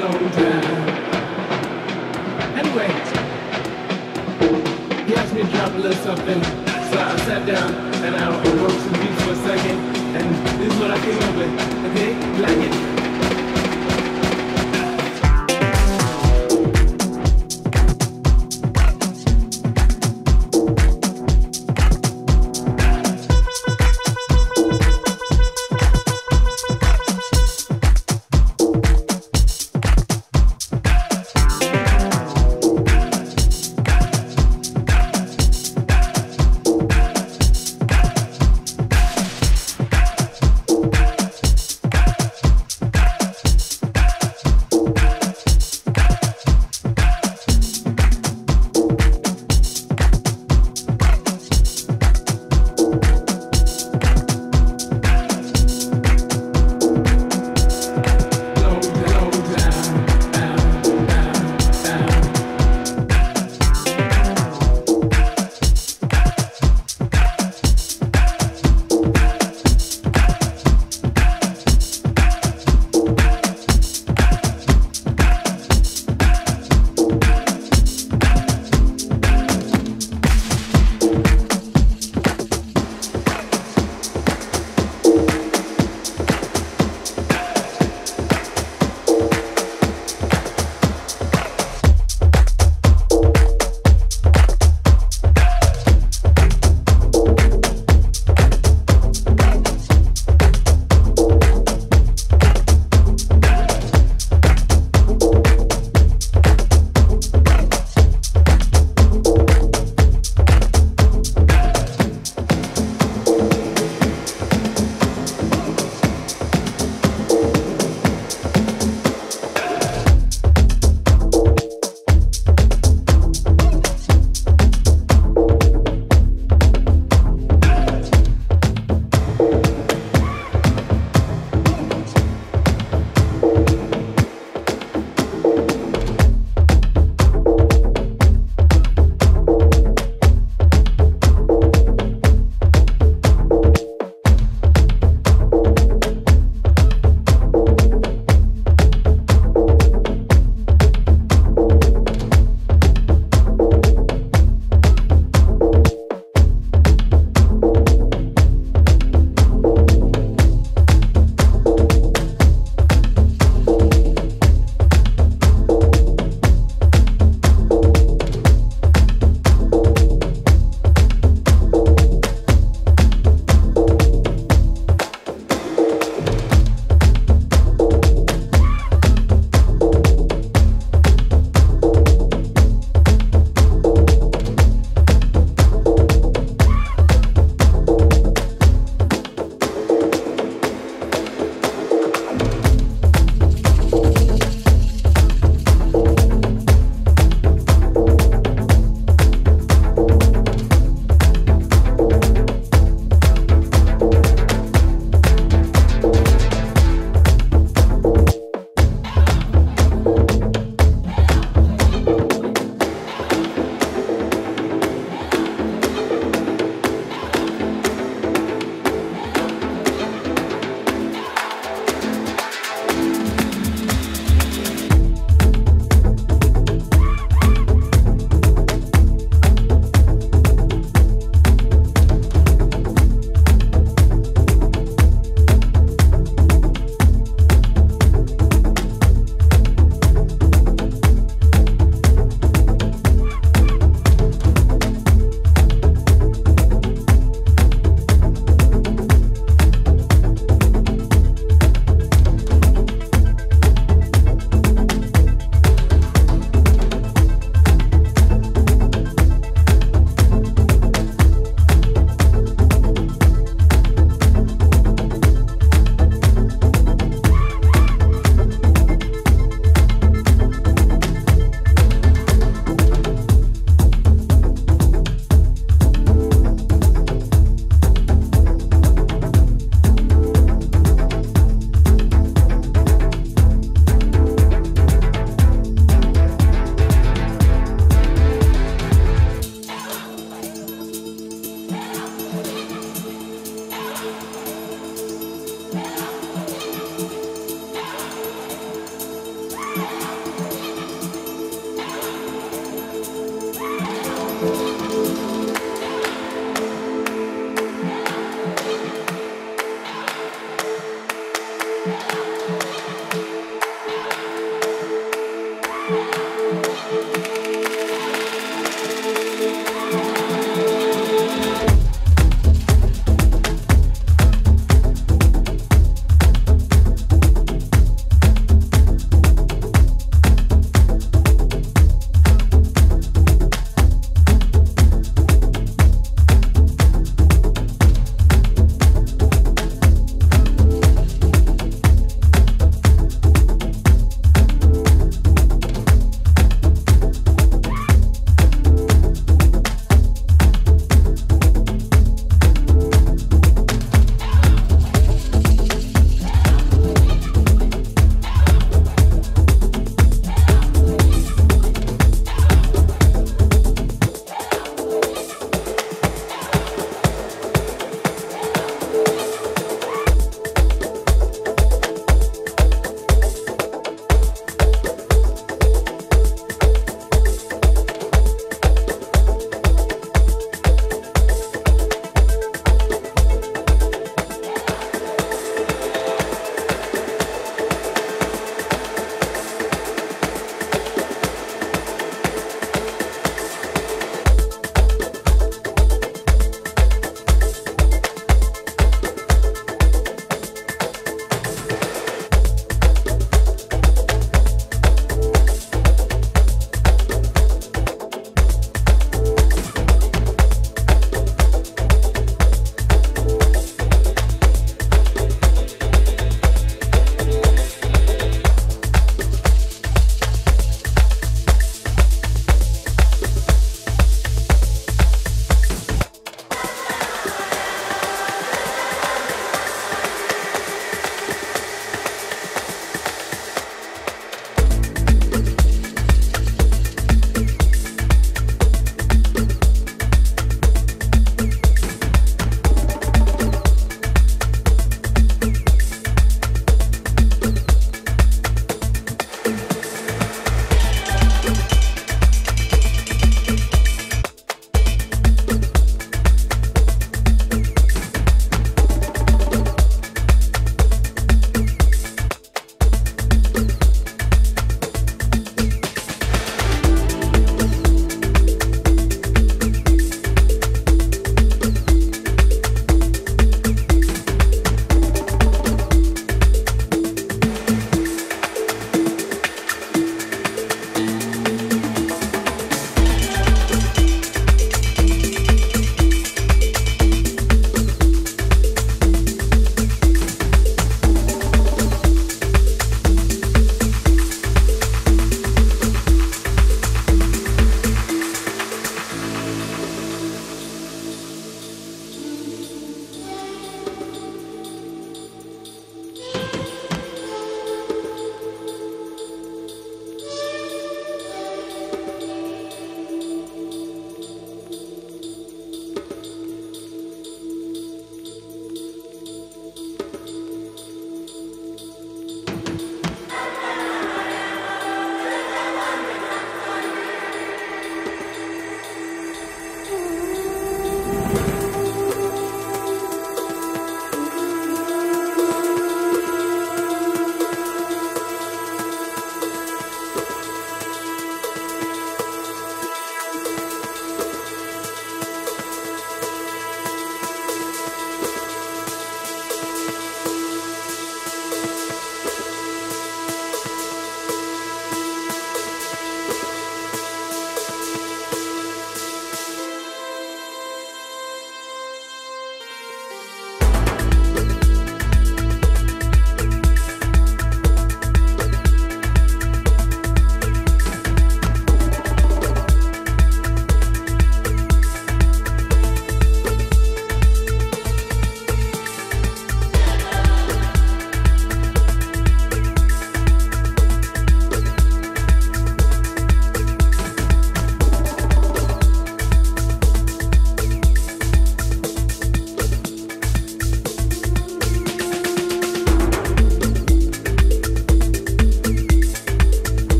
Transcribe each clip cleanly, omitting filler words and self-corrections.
slow down. Anyway, he asked me to drop a little something, so I sat down and I wrote some beats for a second, and this is what I came up with. Okay, like it.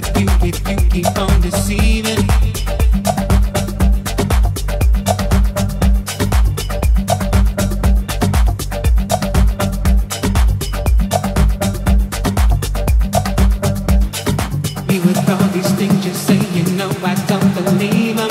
with you if you keep on deceiving. You with all these things you say, you know I don't believe them.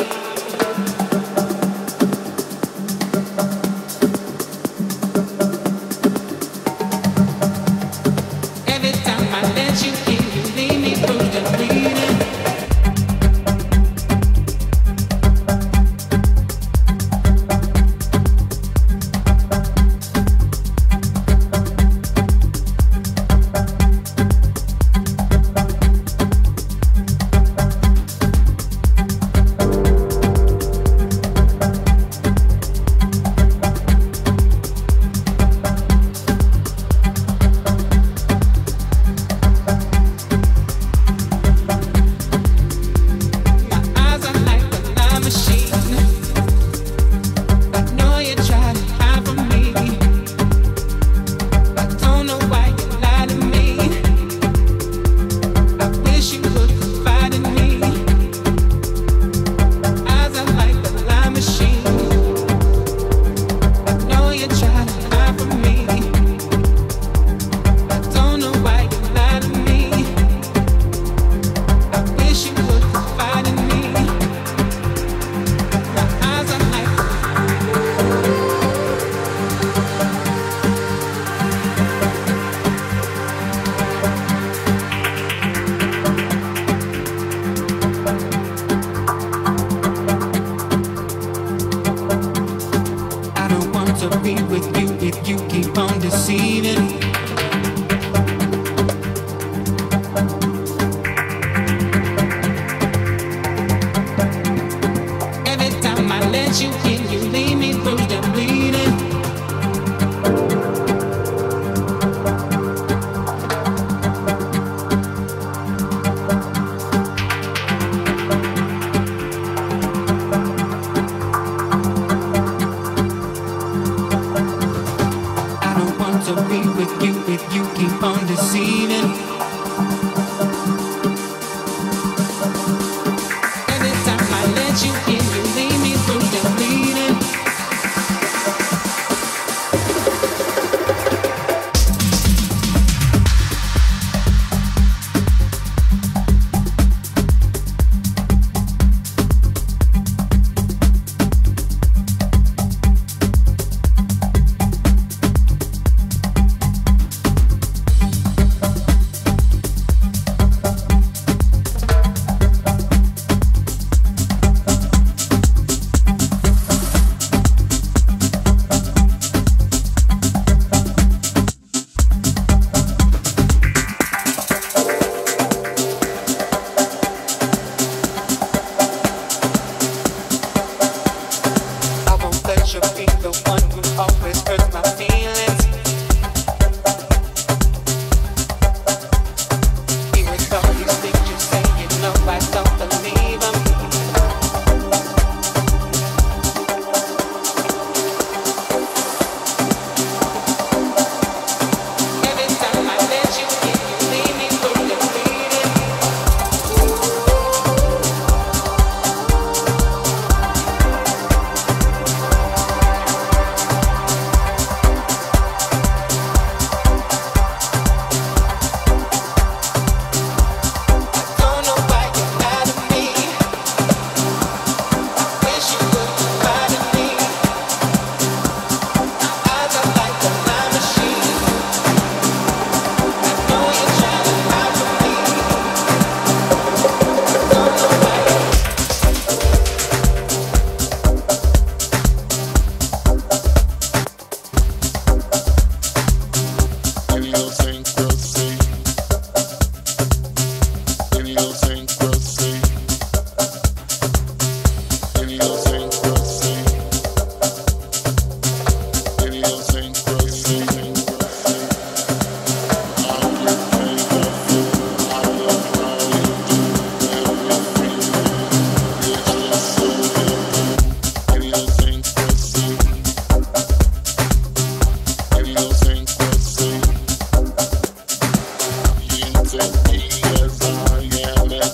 With you if you keep on deceiving. Every time I let you in, you leave me bruised and bleeding. To be with you if you keep on deceiving. Every time I let you in, you leave me bruised and bleeding. As I am.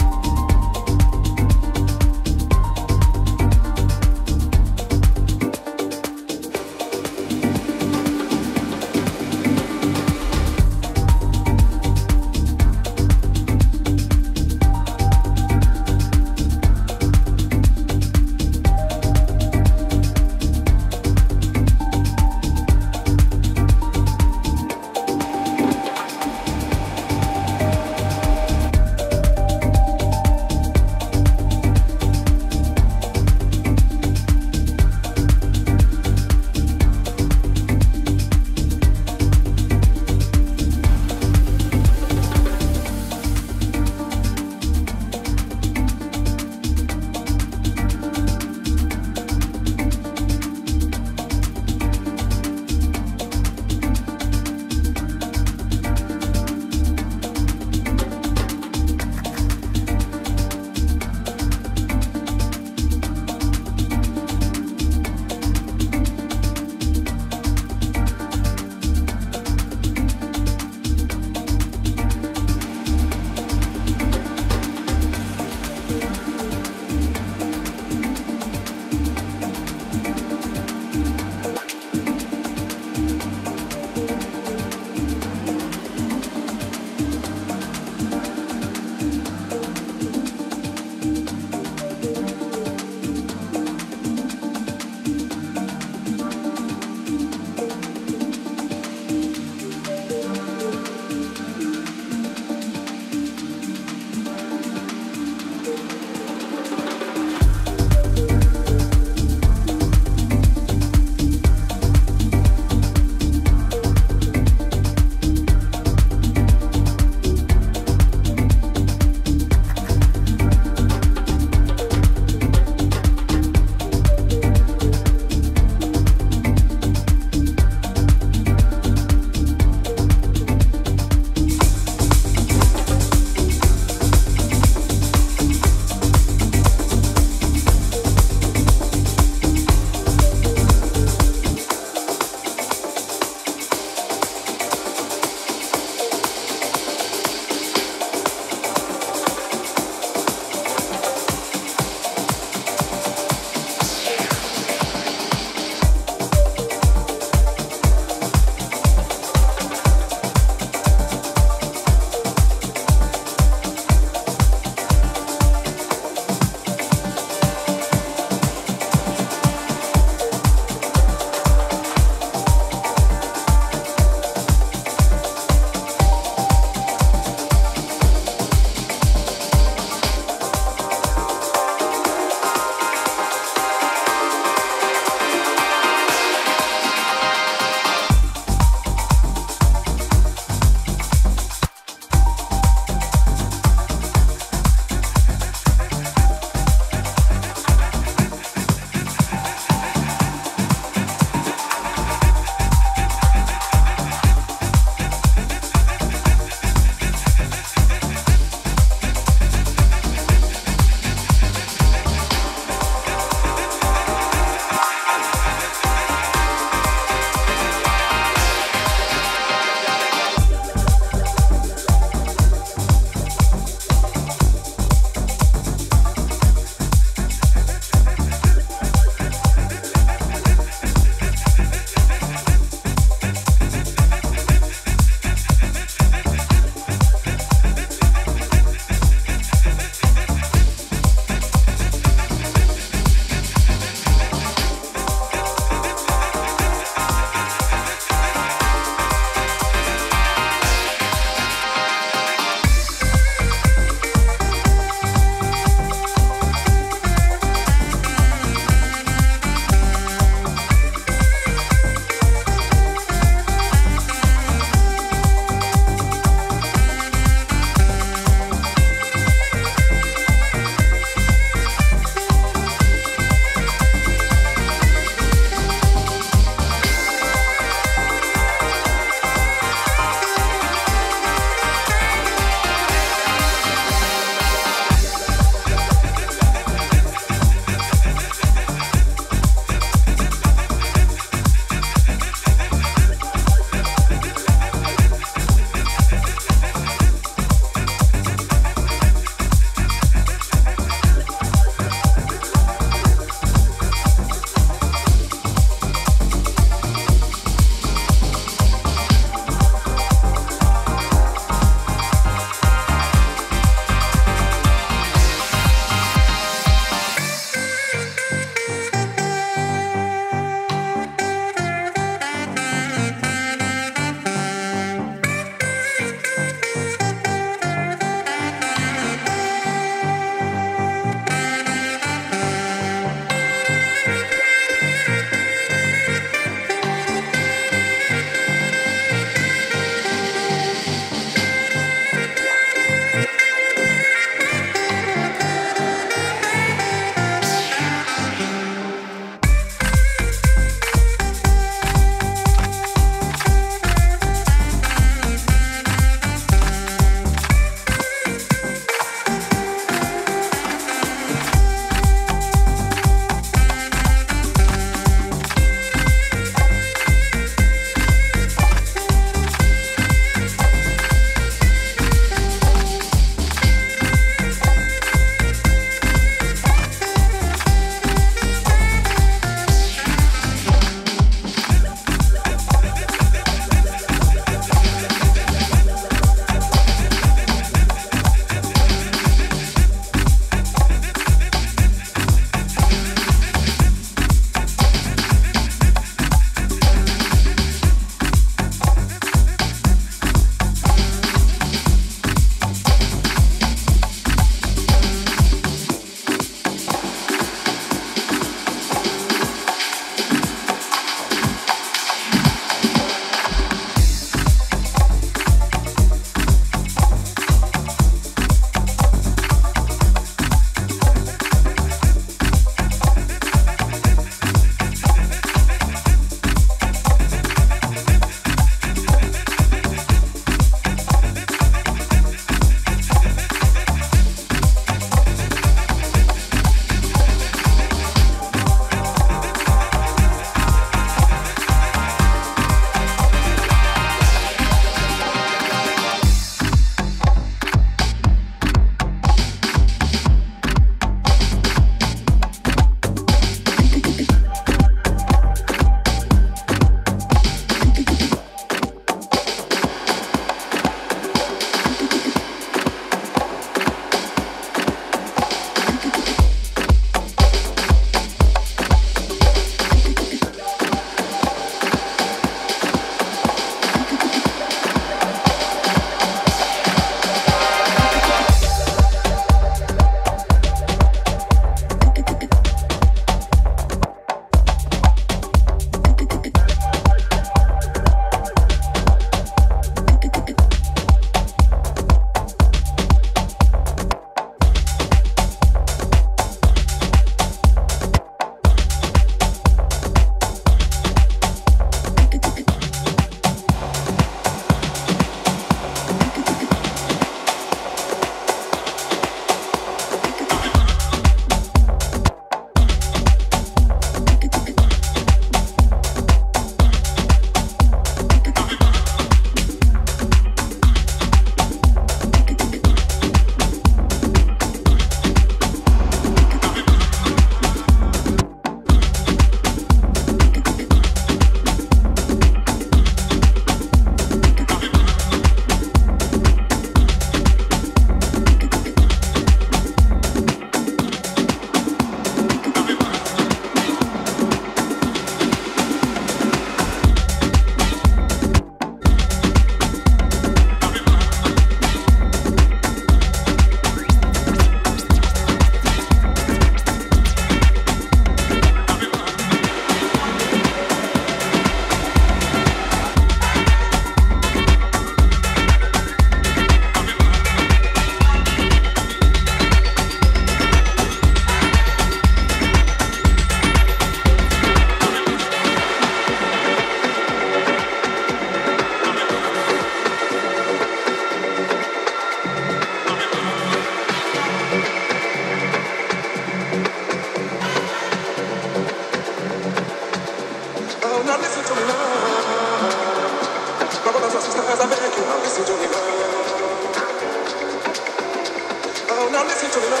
now listen to me now.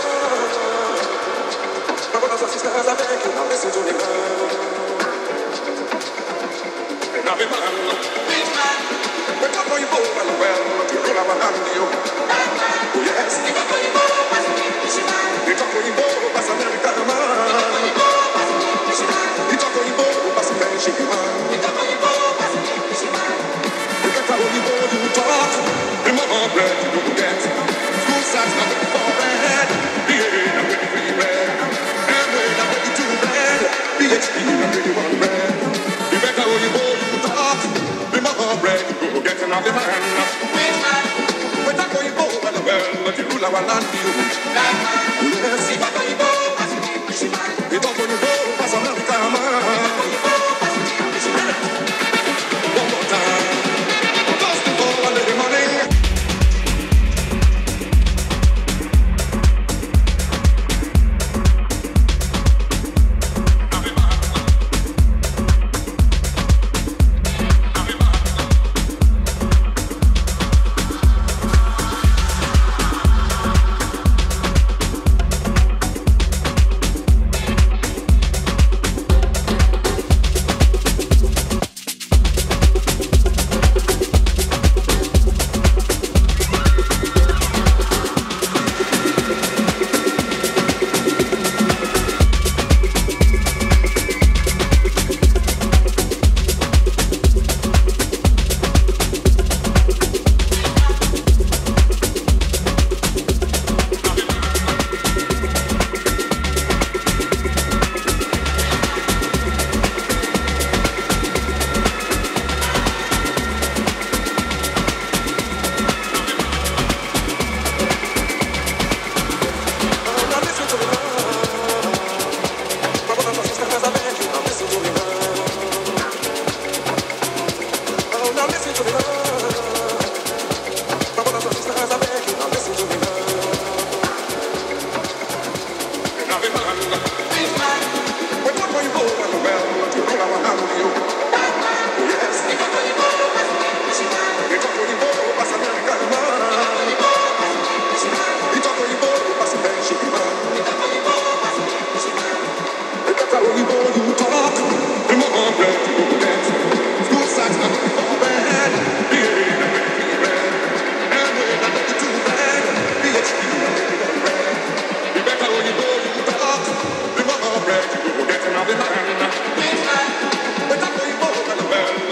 My brothers and sisters, I beg you, now listen to me now. Now be man, wake up for your bow and well, you will have a hand to you. Oh yes, wake up for your bow, as American man. Wake up for your bow, as French man. Wake up for your bow, as English man. Wake up for your bow, you talk, remember bread you don't get. School starts now for bread, BA now ready for your bread, MA now ready to bread, PhD now ready one bread. Wake up for your bow, you talk, remember bread you don't get. Now be man, wake up for your bow, and well, the ruler will not be you. We're not going to go around the world, but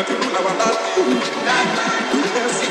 you know I'm not you.